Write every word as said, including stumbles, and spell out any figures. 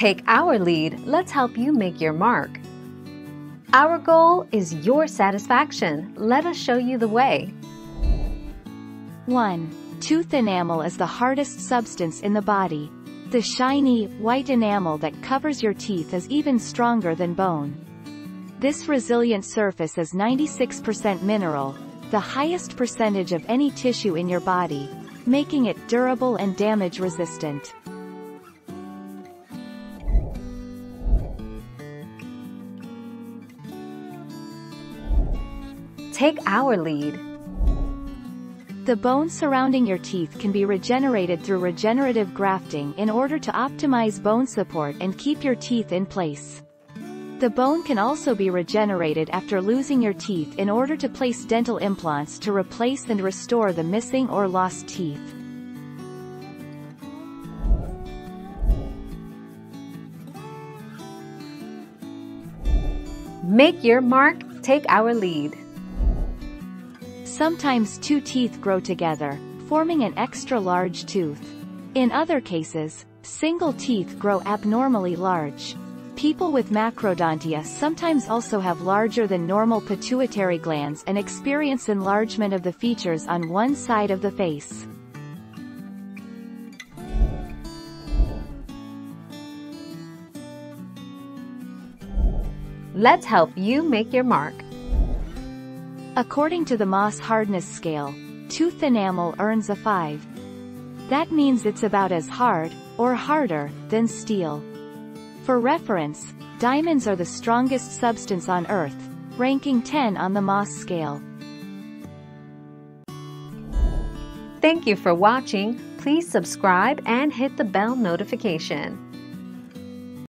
Take our lead, let's help you make your mark. Our goal is your satisfaction. Let us show you the way. one. Tooth enamel is the hardest substance in the body. The shiny, white enamel that covers your teeth is even stronger than bone. This resilient surface is ninety-six percent mineral, the highest percentage of any tissue in your body, making it durable and damage resistant. Take our lead. The bone surrounding your teeth can be regenerated through regenerative grafting in order to optimize bone support and keep your teeth in place. The bone can also be regenerated after losing your teeth in order to place dental implants to replace and restore the missing or lost teeth. Make your mark, take our lead. Sometimes two teeth grow together, forming an extra-large tooth. In other cases, single teeth grow abnormally large. People with macrodontia sometimes also have larger than normal pituitary glands and experience enlargement of the features on one side of the face. Let's help you make your mark. According to the Mohs hardness scale, tooth enamel earns a five. That means it's about as hard, or harder, than steel. For reference, diamonds are the strongest substance on Earth, ranking ten on the Mohs scale. Thank you for watching. Please subscribe and hit the bell notification.